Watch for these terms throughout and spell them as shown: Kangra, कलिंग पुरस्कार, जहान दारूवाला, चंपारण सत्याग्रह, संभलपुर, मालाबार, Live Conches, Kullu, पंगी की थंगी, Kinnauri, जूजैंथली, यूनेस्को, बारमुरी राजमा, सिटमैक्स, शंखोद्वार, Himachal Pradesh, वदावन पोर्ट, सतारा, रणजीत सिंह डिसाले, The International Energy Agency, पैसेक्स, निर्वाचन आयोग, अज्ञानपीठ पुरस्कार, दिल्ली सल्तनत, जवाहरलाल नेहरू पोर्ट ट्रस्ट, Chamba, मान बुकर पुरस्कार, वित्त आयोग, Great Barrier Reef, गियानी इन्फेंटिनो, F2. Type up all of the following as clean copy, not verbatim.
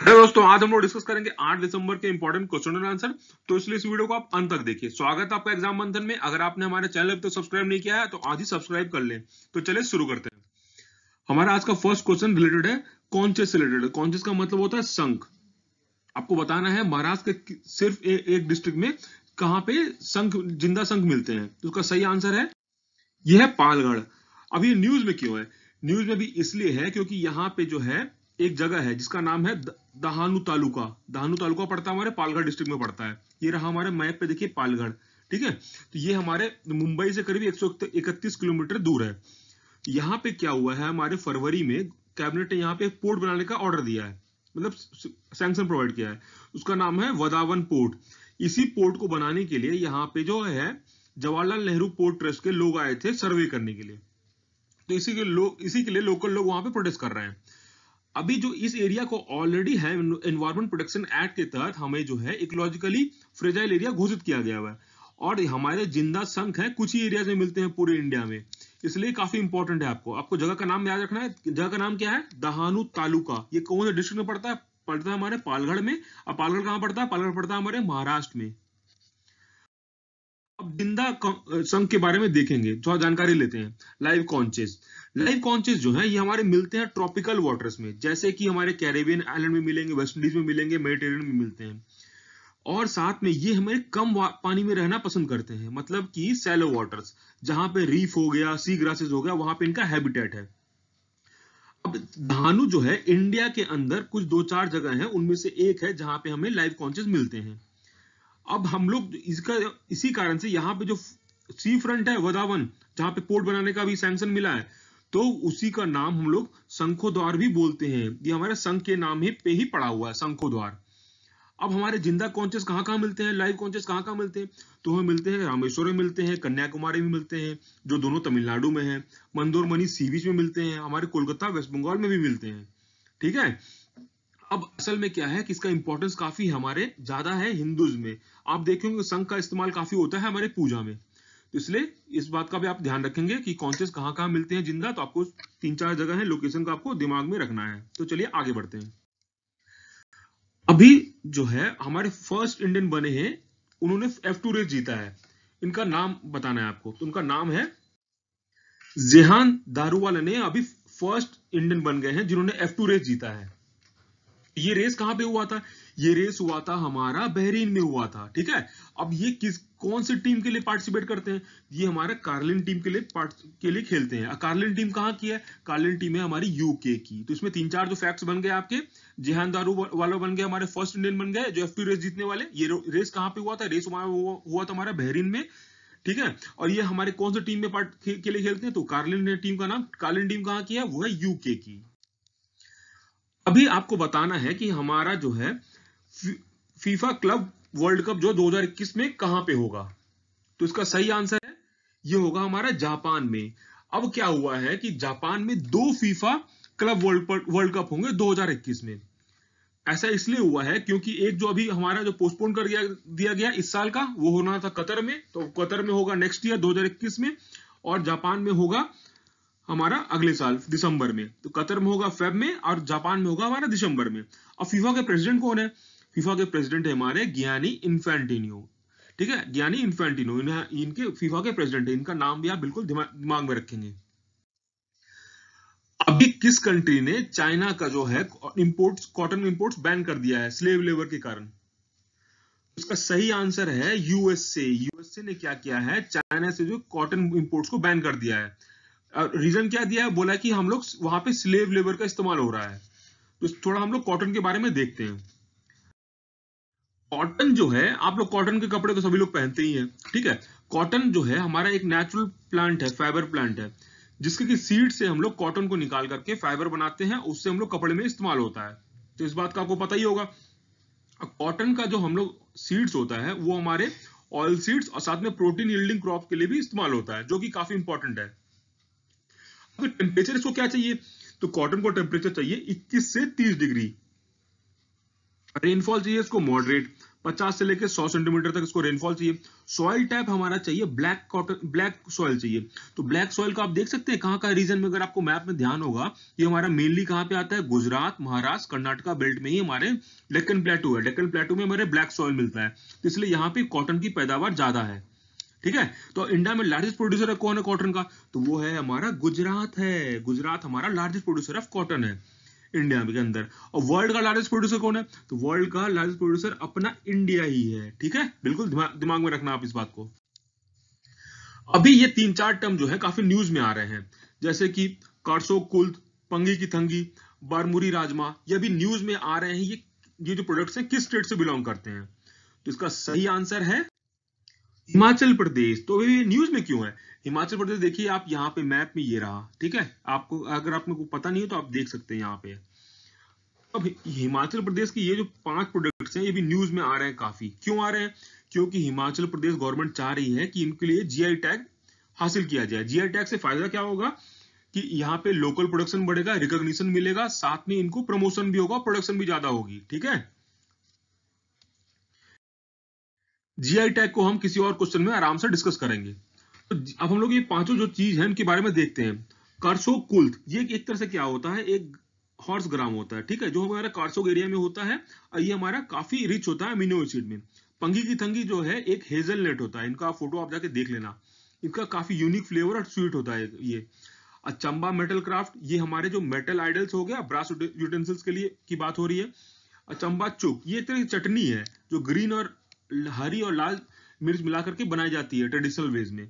दोस्तों आज हम लोग डिस्कस करेंगे 8 दिसंबर के इंपॉर्टेंट क्वेश्चन एंड आंसर, तो इसलिए इस वीडियो को आप अंत तक देखिए। स्वागत है आपका एग्जाम मंथन में। अगर आपने हमारे चैनल को सब्सक्राइब नहीं किया है तो आज ही सब्सक्राइब कर लें। तो चलिए शुरू करते हैं। हमारा आज का फर्स्ट क्वेश्चन रिलेटेड है कॉन्चेस से रिलेटेड। कॉन्चेस का मतलब होता है संघ। आपको बताना है महाराष्ट्र के सिर्फ एक डिस्ट्रिक्ट में कहां पे संघ, जिंदा संघ मिलते हैं। तो उसका सही आंसर है यह है पालगढ़। अब ये न्यूज में क्यों है? न्यूज में भी इसलिए है क्योंकि यहाँ पे जो है एक जगह है जिसका नाम है दहानू तालुका। दहानू तालुका पड़ता है हमारे पालगढ़ डिस्ट्रिक्ट में पड़ता है। ये रहा हमारे मैप पे, देखिए पालगढ़, ठीक है। तो ये हमारे मुंबई से करीब 131 किलोमीटर दूर है। यहाँ पे क्या हुआ है, हमारे फरवरी में कैबिनेट ने यहाँ पे एक पोर्ट बनाने का ऑर्डर दिया है, मतलब सैंक्शन प्रोवाइड किया है। उसका नाम है वदावन पोर्ट। इसी पोर्ट को बनाने के लिए यहाँ पे जो है जवाहरलाल नेहरू पोर्ट ट्रस्ट के लोग आए थे सर्वे करने के लिए। तो इसी के लिए लोकल लोग वहां पे प्रोटेस्ट कर रहे हैं। अभी जो इस एरिया को ऑलरेडी है एनवायरमेंट प्रोटेक्शन एक्ट के तहत हमें जो है इकोलॉजिकली फ्रेजाइल एरिया घोषित किया गया है। और हमारे जिंदा संघ है कुछ ही एरियाज में मिलते हैं पूरे इंडिया में, इसलिए काफी इंपॉर्टेंट है। आपको जगह का नाम याद रखना है। जगह का नाम क्या है? दहानू तालुका। ये कौन से डिस्ट्रिक्ट में पड़ता है हमारे पालगढ़ में। अब पालगढ़ कहाँ पड़ता है? पालगढ़ पड़ता है हमारे महाराष्ट्र में। अब जिंदा संघ के बारे में देखेंगे, थोड़ा जानकारी लेते हैं। लाइव कॉन्चेस, लाइव कॉन्चेस जो है ये हमारे मिलते हैं ट्रॉपिकल वाटर्स में, जैसे कि हमारे कैरेबियन आइलैंड में मिलेंगे, वेस्ट इंडीज में मिलेंगे, मेडिटेरियन में मिलते हैं। और साथ में ये हमारे कम पानी में रहना पसंद करते हैं, मतलब कि सैलो वाटर्स, जहां पे रीफ हो गया, सी ग्रासेस हो गया, वहां पे इनका हैबिटेट है। अब धानु जो है इंडिया के अंदर कुछ 2-4 जगह है, उनमें से एक है जहां पे हमें लाइव कॉन्चेस मिलते हैं। अब हम लोग इसी कारण से यहाँ पे जो सी फ्रंट है वदावन, जहाँ पे पोर्ट बनाने का भी सैंक्शन मिला है, तो उसी का नाम हम लोग शंखोद्वार भी बोलते हैं। ये हमारे संघ के नाम ही पे ही पड़ा हुआ है, शंखोद्वार। अब हमारे जिंदा कॉन्चेस कहाँ मिलते हैं, लाइव कॉन्चेस कहाँ मिलते हैं? तो हमें मिलते हैं रामेश्वर में, मिलते हैं कन्याकुमारी में, मिलते हैं जो दोनों तमिलनाडु में है, मंदोरमनी सी बीच में मिलते हैं, हमारे कोलकाता वेस्ट बंगाल में भी मिलते हैं, ठीक है। अब असल में क्या है कि इसका इंपॉर्टेंस काफी हमारे ज्यादा है हिंदूज में। आप देखेंगे संघ का इस्तेमाल काफी होता है हमारे पूजा में, तो इसलिए इस बात का भी आप ध्यान रखेंगे कि कॉन्चेस कहाँ मिलते हैं जिंदा। तो आपको 3-4 जगह है, लोकेशन का आपको दिमाग में रखना है। तो चलिए आगे बढ़ते हैं। अभी जो है हमारे फर्स्ट इंडियन बने हैं, उन्होंने F2 रेस जीता है। इनका नाम बताना है आपको, तो उनका नाम है जहान दारूवाला। ने अभी फर्स्ट इंडियन बन गए हैं जिन्होंने F2 रेस जीता है। ये रेस कहां पे हुआ था? ये रेस हुआ था हमारा बहरीन में हुआ था, ठीक है। अब ये कौन सी टीम के लिए पार्टिसिपेट करते हैं? ये हमारे कार्लिन टीम के लिए खेलते हैं। कार्लिन टीम कहां की है? कार्लिन टीम है हमारी यूके की। तो इसमें 3-4 जो फैक्ट्स बन गए आपके, जहान दारूवाला बन गए हमारे फर्स्ट इंडियन बन गए जो F2 रेस जीतने वाले। ये रेस कहां पे हुआ था? रेस हुआ था हमारा बहरीन में, ठीक है। और ये हमारे कौन से टीम में के लिए खेलते हैं? तो कार्लिन टीम का नाम, कार्लिन टीम कहां की है? वो है यूके की। अभी आपको बताना है कि हमारा जो है फीफा क्लब वर्ल्ड कप जो 2021 में कहां पे होगा। तो इसका सही आंसर है ये होगा हमारा जापान में। अब क्या हुआ है कि जापान में 2 फीफा क्लब वर्ल्ड कप होंगे 2021 में। ऐसा इसलिए हुआ है क्योंकि एक जो अभी हमारा जो पोस्टपोन कर दिया गया इस साल का, वो होना था कतर में, तो कतर में होगा नेक्स्ट ईयर 2021 में, और जापान में होगा हमारा अगले साल दिसंबर में। तो कतर में होगा फेब में और जापान में होगा हमारा दिसंबर में। अब फीफा के प्रेसिडेंट कौन है? फीफा के प्रेसिडेंट है हमारे गियानी इन्फेंटिनो, ठीक है। गियानी इन्फेंटिनो इनके फीफा के प्रेसिडेंट है। इनका नाम भी आप बिल्कुल दिमाग में रखेंगे। अभी किस कंट्री ने चाइना का जो है कॉटन इंपोर्ट्स बैन कर दिया है स्लेव लेबर के कारण? उसका सही आंसर है यूएसए। यूएसए ने क्या किया है? चाइना से जो कॉटन इंपोर्ट्स को बैन कर दिया है। रीजन क्या दिया है? बोला कि हम लोग वहां पे स्लेव लेबर का इस्तेमाल हो रहा है। तो थोड़ा हम लोग कॉटन के बारे में देखते हैं। कॉटन जो है, आप लोग कॉटन के कपड़े तो सभी लोग पहनते ही हैं, ठीक है। कॉटन जो है हमारा एक नेचुरल प्लांट है, फाइबर प्लांट है, जिसके की सीड से हम लोग कॉटन को निकाल करके फाइबर बनाते हैं, उससे हम लोग कपड़े में इस्तेमाल होता है। तो इस बात का आपको पता ही होगा। कॉटन का जो हम लोग सीड्स होता है वो हमारे ऑयल सीड्स और साथ में प्रोटीन यील्डिंग क्रॉप के लिए भी इस्तेमाल होता है, जो कि काफी इंपॉर्टेंट है। टेम्परेचर इसको क्या चाहिए? तो कॉटन को टेम्परेचर चाहिए 21 से 30 डिग्री। रेनफॉल चाहिए इसको मॉडरेट, 50 से लेकर 100 सेंटीमीटर तक इसको रेनफॉल चाहिए। सॉइल टाइप हमारा चाहिए ब्लैक कॉटन, ब्लैक सॉइल चाहिए। तो ब्लैक सॉइल का आप देख सकते हैं कहाँ का रीजन में, अगर आपको मैप में ध्यान होगा ये हमारा मेनली कहाँ पे आता है, गुजरात, महाराष्ट्र, कर्नाटका बेल्ट में ही हमारे डेक्कन प्लेटू है। डेक्कन प्लेटू में हमारे ब्लैक सॉइल मिलता है, इसलिए यहाँ पे कॉटन की पैदावार ज्यादा है। ठीक है, तो इंडिया में लार्जेस्ट प्रोड्यूसर है कौन है कॉटन का, तो वो है हमारा गुजरात है। गुजरात हमारा लार्जेस्ट प्रोड्यूसर ऑफ कॉटन है इंडिया के अंदर। और वर्ल्ड का लार्जेस्ट प्रोड्यूसर कौन है, तो वर्ल्ड का लार्जेस्ट प्रोड्यूसर अपना इंडिया ही है। ठीक है, बिल्कुल दिमाग में रखना आप इस बात को। अभी ये 3-4 टर्म जो है काफी न्यूज में आ रहे हैं, जैसे कि कारसो कुल्थ, पंगी की थंगी, बारमुरी राजमा, ये भी न्यूज में आ रहे हैं। ये जो प्रोडक्ट्स हैं किस स्टेट से बिलोंग करते हैं, तो इसका सही आंसर है हिमाचल प्रदेश। तो ये न्यूज में क्यों है हिमाचल प्रदेश, देखिए आप यहाँ पे मैप में ये रहा। ठीक है, आपको अगर आपको पता नहीं है तो आप देख सकते हैं यहाँ पे। अब हिमाचल प्रदेश के ये जो 5 प्रोडक्ट्स हैं ये भी न्यूज में आ रहे हैं काफी। क्यों आ रहे हैं, क्योंकि हिमाचल प्रदेश गवर्नमेंट चाह रही है कि इनके लिए जीआई टैग हासिल किया जाए। जीआई टैग से फायदा क्या होगा कि यहाँ पे लोकल प्रोडक्शन बढ़ेगा, रिकॉग्निशन मिलेगा, साथ में इनको प्रमोशन भी होगा, प्रोडक्शन भी ज्यादा होगी। ठीक है, जीआई टैग को हम किसी और क्वेश्चन में आराम से डिस्कस करेंगे। तो अब हम लोग ये 5 जो चीज है इनके बारे में देखते हैं। कारसो कुल्थ, ये एक तरह से क्या होता है, एक हॉर्स ग्राम होता है। ठीक है, जो हमारा कारसोग एरिया में होता है, ये हमारा काफी रिच होता है अमीनो एसिड में। पंगी की थंगी जो है एक हेजलनट होता है, इनका फोटो आप जाके देख लेना, इनका काफी यूनिक फ्लेवर और स्वीट होता है ये। और चंबा मेटल क्राफ्ट, ये हमारे जो मेटल आइडल्स हो गया, ब्रास यूटेंसिल्स के लिए की बात हो रही है। और चंबा चुक, ये एक तरह की चटनी है जो ग्रीन और हरी और लाल मिर्च मिला करके बनाई जाती है ट्रेडिशनल वेज में।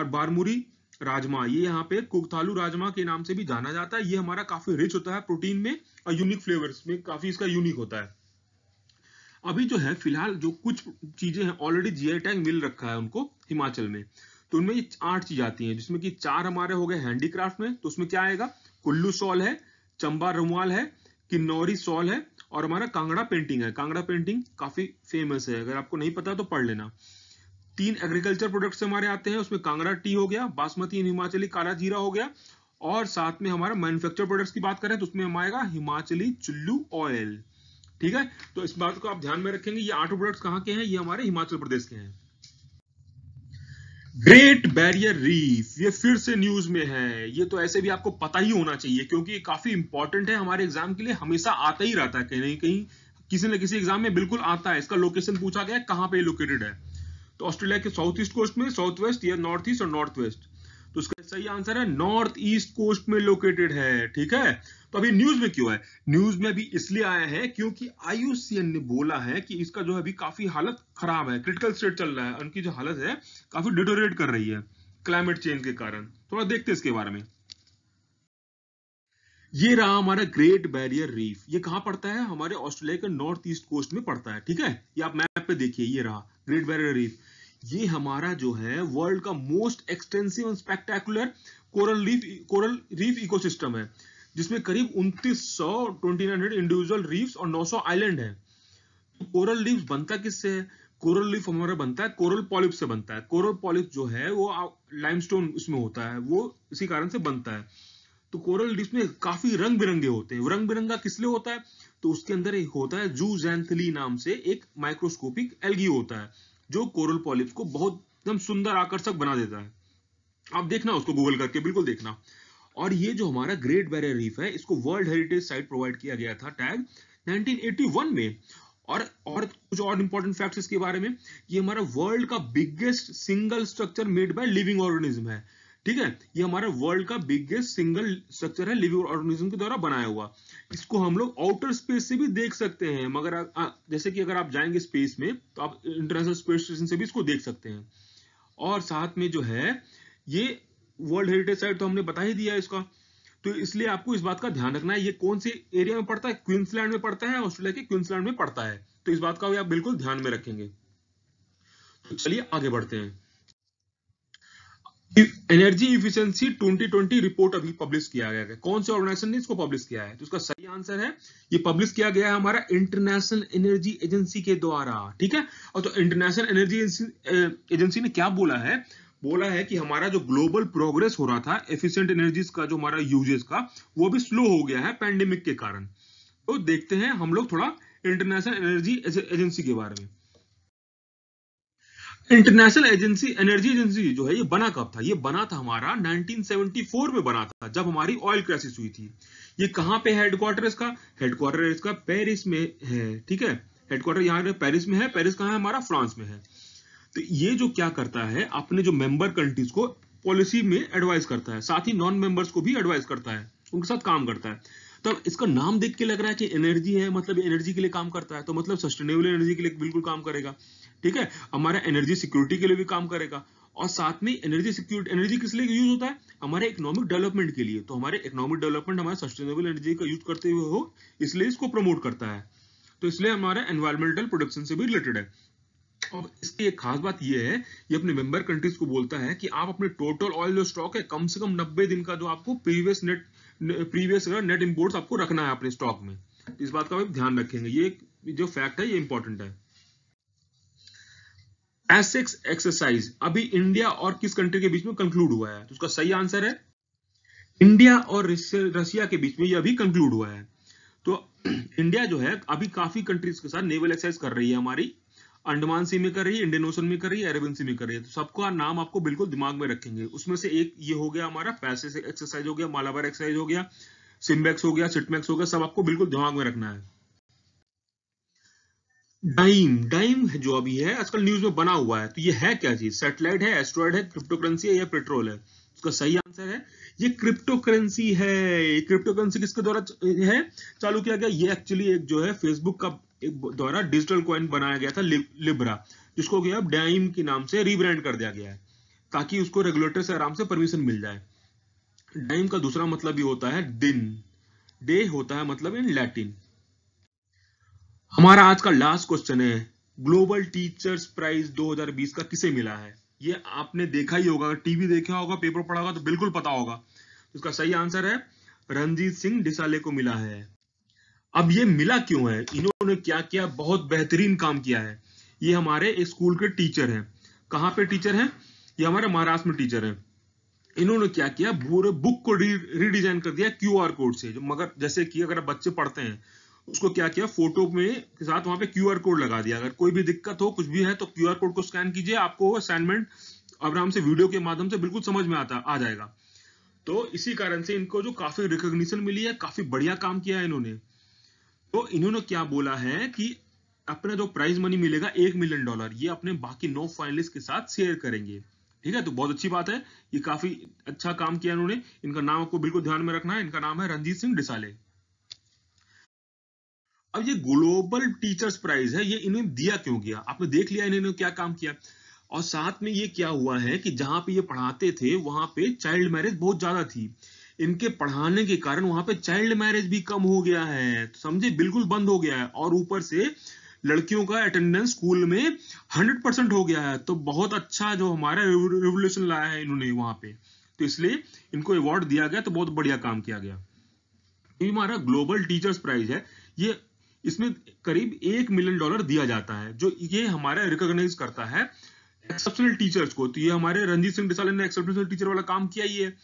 और बारमुरी राजमा, ये यहाँ पे कुगथालू राजमा के नाम से भी जाना जाता है। ये हमारा काफी रिच होता है प्रोटीन में और यूनिक फ्लेवर्स में, काफी इसका यूनिक होता है। अभी जो है फिलहाल जो कुछ चीजें हैं ऑलरेडी जीआई टैग मिल रखा है उनको हिमाचल में, तो उनमें ये 8 चीज आती हैं, जिसमें कि 4 हमारे हो गए हैंडीक्राफ्ट में। तो उसमें क्या आएगा, कुल्लू शॉल है, चंबा रुमाल है, किन्नौरी शॉल है, और हमारा कांगड़ा पेंटिंग है। कांगड़ा पेंटिंग काफी फेमस है, अगर आपको नहीं पता तो पढ़ लेना। 3 एग्रीकल्चर प्रोडक्ट्स हमारे आते हैं, उसमें कांगड़ा टी हो गया, बासमती हिमाचली काला जीरा हो गया, और साथ में हमारा मैन्युफैक्चर प्रोडक्ट्स की बात करें तो उसमें हमारा हिमाचली चुल्लू ऑयल। ठीक है, तो इस बात को आप ध्यान में रखेंगे। ये 8 प्रोडक्ट्स कहाँ के हैं, ये हमारे हिमाचल प्रदेश के हैं। ग्रेट बैरियर रीफ, ये फिर से न्यूज में है। ये तो ऐसे भी आपको पता ही होना चाहिए, क्योंकि ये काफी इंपॉर्टेंट है हमारे एग्जाम के लिए, हमेशा आता ही रहता है, कहीं कहीं किसी न किसी एग्जाम में बिल्कुल आता है। इसका लोकेशन पूछा गया है कहाँ पे लोकेटेड है, तो ऑस्ट्रेलिया के साउथ ईस्ट कोस्ट में, साउथ वेस्ट या नॉर्थ ईस्ट और नॉर्थ वेस्ट। तो इसका सही आंसर है नॉर्थ ईस्ट कोस्ट में लोकेटेड है। ठीक है, तो अभी न्यूज में क्यों है, न्यूज में अभी इसलिए आया है क्योंकि IUCN ने बोला है कि इसका जो अभी काफी हालत खराब है, क्रिटिकल स्टेट चल रहा है, उनकी जो हालत है काफी डिटोरेट कर रही है क्लाइमेट चेंज के कारण। थोड़ा देखते हैं इसके बारे में। ये रहा हमारा ग्रेट बैरियर रीफ, ये कहां पड़ता है, हमारे ऑस्ट्रेलिया के नॉर्थ ईस्ट कोस्ट में पड़ता है। ठीक है, ये आप मैप पे देखिए, ये रहा ग्रेट बैरियर रीफ। ये हमारा जो है वर्ल्ड का most extensive and spectacular coral reef ecosystem है, जिसमें करीब 2900 इंडिविजुअल रीफ्स और 900 आइलैंड हैं। कोरल रीफ बनता किससे है, कोरल रीफ हमारा बनता है कोरल पॉलिप से बनता है। कोरल पॉलिप जो है वो लाइमस्टोन उसमें होता है, वो इसी कारण से बनता है। तो कोरल रीफ में काफी रंग बिरंगे होते हैं। रंग बिरंगा किसलिए होता है, तो उसके अंदर एक होता है जूजैंथली नाम से एक माइक्रोस्कोपिक एल्गी होता है, जो कोरल पॉलिप्स को बहुत एकदम सुंदर आकर्षक बना देता है। आप देखना उसको गूगल करके, बिल्कुल देखना। और ये जो हमारा ग्रेट बैरियर रीफ है, इसको वर्ल्ड हेरिटेज साइट प्रोवाइड किया गया था टैग 1981 में। और कुछ और इंपॉर्टेंट फैक्ट्स इसके बारे में, ये हमारा वर्ल्ड का biggest single structure made by living organism है। ठीक है, ये हमारा वर्ल्ड का बिगेस्ट सिंगल स्ट्रक्चर है लिविंग ऑर्गेनिज्म के द्वारा बनाया हुआ। इसको हम लोग आउटर स्पेस से भी देख सकते हैं, मगर जैसे कि अगर आप जाएंगे स्पेस में तो आप इंटरनेशनल स्पेस स्टेशन से भी इसको देख सकते हैं। और साथ में जो है ये वर्ल्ड हेरिटेज साइट तो हमने बता ही दिया है इसका, तो इसलिए आपको इस बात का ध्यान रखना है। ये कौन से एरिया में पड़ता है, क्वींसलैंड में पड़ता है, ऑस्ट्रेलिया के क्वींसलैंड में पड़ता है, तो इस बात का भी आप बिल्कुल ध्यान में रखेंगे। तो चलिए आगे बढ़ते हैं। एनर्जी इफिशिएंसी 2020 रिपोर्ट अभी पब्लिश किया गया है, कौन से ऑर्गेनाइजेशन ने इसको पब्लिश किया है, तो इसका सही आंसर है ये पब्लिश किया गया है हमारा इंटरनेशनल एनर्जी एजेंसी के द्वारा। ठीक है, और तो इंटरनेशनल एनर्जी एजेंसी ने क्या बोला है कि हमारा जो ग्लोबल प्रोग्रेस हो रहा था एफिशिएंट एनर्जीज का, जो हमारा यूजेस का, वो भी स्लो हो गया है पैंडेमिक के कारण। तो देखते हैं हम लोग थोड़ा इंटरनेशनल एनर्जी एजेंसी के बारे में। इंटरनेशनल एनर्जी एजेंसी जो है ये बना कब था? ये बना था हमारा 1974 में बना था, जब हमारी ऑयल क्राइसिस हुई थी। ये कहाँ पे हेडक्वार्टर इसका? हेडक्वार्टर इसका पेरिस में है, ठीक है। हेडक्वार्टर यहाँ पेरिस में है। पेरिस कहाँ है हमारा? फ्रांस में है। तो ये जो क्या करता है, अपने जो मेंबर कंट्रीज को पॉलिसी में एडवाइस करता है, साथ ही नॉन मेंबर्स को भी एडवाइस करता है, उनके साथ काम करता है। तो इसका नाम देख के लग रहा है कि एनर्जी है, मतलब एनर्जी के लिए काम करता है, तो मतलब सस्टेनेबल एनर्जी के लिए बिल्कुल काम करेगा, ठीक है। हमारा एनर्जी सिक्योरिटी के लिए भी काम करेगा, और साथ में एनर्जी सिक्योरिटी, एनर्जी किस लिए यूज होता है? हमारे इकोनॉमिक डेवलपमेंट के लिए। तो हमारे इकोनॉमिक डेवलपमेंट हमारे सस्टेनेबल एनर्जी का यूज करते हुए हो, इसलिए इसको प्रमोट करता है। तो इसलिए हमारा एनवायरमेंटल प्रोडक्शन से भी रिलेटेड है। और इसकी एक खास बात यह है, ये अपने मेंबर कंट्रीज को बोलता है कि आप अपने टोटल ऑयल जो स्टॉक है, कम से कम 90 दिन का जो आपको प्रीवियस नेट इम्पोर्ट्स आपको रखना है अपने स्टॉक में। इस बात का भी ध्यान रखेंगे, ये जो फैक्ट है ये इंपॉर्टेंट है। पैसेक्स एक्सरसाइज अभी इंडिया और किस कंट्री के बीच में कंक्लूड हुआ है? तो उसका सही आंसर है इंडिया और रशिया के बीच में ये अभी कंक्लूड हुआ है। तो इंडिया जो है अभी काफी कंट्रीज के साथ नेवल एक्सरसाइज कर रही है, हमारी अंडमान सी में कर रही है, इंडियन ओशन में कर रही है, अरेबियन सी में कर रही है। तो सबका नाम आपको बिल्कुल दिमाग में रखेंगे। उसमें से एक ये हो गया हमारा पैसेक्स एक्सरसाइज हो गया, मालाबार एक्सरसाइज हो गया, सिम्बैक्स हो गया, सिटमैक्स हो गया, सब आपको बिल्कुल दिमाग में रखना है। डाइम जो अभी है आजकल न्यूज में बना हुआ है, तो ये है क्या चीज? सैटेलाइट है, एस्ट्रॉइड है, क्रिप्टो करेंसी है या पेट्रोल है? इसका सही आंसर है ये क्रिप्टो करेंसी है। क्रिप्टो करेंसी किसके द्वारा है चालू किया गया? ये एक्चुअली एक जो है फेसबुक का द्वारा डिजिटल कॉइन बनाया गया था लिब्रा, जिसको कि अब डाइम के नाम से रीब्रांड कर दिया गया है, ताकि उसको रेगुलेटर से आराम से परमिशन मिल जाए। डाइम का दूसरा मतलब ये होता है दिन, डे होता है मतलब इन लैटिन। हमारा आज का लास्ट क्वेश्चन है, ग्लोबल टीचर्स प्राइज 2020 का किसे मिला है? ये आपने देखा ही होगा, टीवी देखा होगा, पेपर पढ़ा होगा तो बिल्कुल पता होगा। इसका सही आंसर है रणजीत सिंह डिसाले को मिला है। अब ये मिला क्यों है? इन्होंने क्या किया? बहुत बेहतरीन काम किया है। ये हमारे एक स्कूल के टीचर हैं। कहाँ पे टीचर हैं? ये हमारे महाराष्ट्र में टीचर हैं। इन्होंने क्या किया? पूरे बुक को रीडिजाइन कर दिया QR कोड से, जो मगर जैसे कि अगर बच्चे पढ़ते हैं उसको क्या किया, फोटो में के साथ वहां पे QR कोड लगा दिया। अगर कोई भी दिक्कत हो, कुछ भी है, तो QR कोड को स्कैन कीजिए, आपको असाइनमेंट आराम से वीडियो के माध्यम से बिल्कुल समझ में आ जाएगा। तो इसी कारण से इनको जो काफी रिकॉग्निशन मिली है, काफी बढ़िया काम किया है इन्होंने। तो इन्होंने क्या बोला है कि अपना जो प्राइज मनी मिलेगा $1 मिलियन, ये अपने बाकी 9 फाइनलिस्ट के साथ शेयर करेंगे, ठीक है। तो बहुत अच्छी बात है, ये काफी अच्छा काम किया इन्होंने। इनका नाम आपको बिल्कुल ध्यान में रखना है, इनका नाम है रणजीत सिंह डिसाले। अब ये ग्लोबल टीचर्स प्राइज है, ये इन्होंने दिया क्यों किया? आपने देख लिया इन्होंने क्या काम किया। और साथ में ये क्या हुआ है कि जहां पे ये पढ़ाते थे वहां पे चाइल्ड मैरिज बहुत ज्यादा थी, इनके पढ़ाने के कारण वहां पे चाइल्ड मैरिज भी कम हो गया है, तो समझे बिल्कुल बंद हो गया है। और ऊपर से लड़कियों का अटेंडेंस स्कूल में 100% हो गया है। तो बहुत अच्छा जो हमारा रेवोल्यूशन लाया है इन्होंने वहां पे, तो इसलिए इनको अवार्ड दिया गया, तो बहुत बढ़िया काम किया गया। ये हमारा ग्लोबल टीचर्स प्राइज है, ये इसमें करीब $1 मिलियन दिया जाता है, जो ये हमारा रिकॉग्नाइज करता है एक्सेप्शनल टीचर्स को। तो ये हमारे रणजीत सिंह डिसाले ने एक्सेप्शनल टीचर वाला काम किया ही है।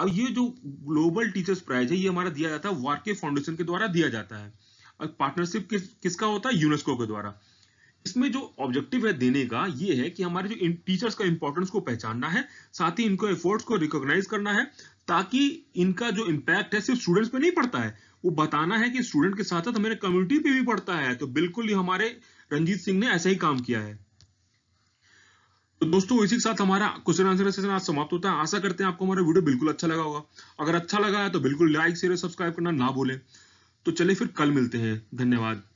अब ये जो ग्लोबल टीचर्स प्राइज है ये हमारा दिया जाता है वार्के फाउंडेशन के द्वारा दिया जाता है, और पार्टनरशिप किसका होता है? यूनेस्को के द्वारा। इसमें जो ऑब्जेक्टिव है देने का ये है कि हमारे जो टीचर्स का इंपॉर्टेंस को पहचानना है, साथ ही इनको एफर्ट्स को रिकॉग्नाइज करना है, ताकि इनका जो इम्पैक्ट है सिर्फ स्टूडेंट्स पे नहीं पड़ता है, वो बताना है कि स्टूडेंट के साथ साथ हमारे कम्युनिटी पे भी पड़ता है। तो बिल्कुल ये हमारे रणजीत सिंह ने ऐसा ही काम किया है। तो दोस्तों इसी के साथ हमारा क्वेश्चन आंसर सेशन आज समाप्त होता है। आशा करते हैं आपको हमारा वीडियो बिल्कुल अच्छा लगा होगा। अगर अच्छा लगा है तो बिल्कुल लाइक शेयर सब्सक्राइब करना ना भूलें। तो चलिए फिर कल मिलते हैं, धन्यवाद।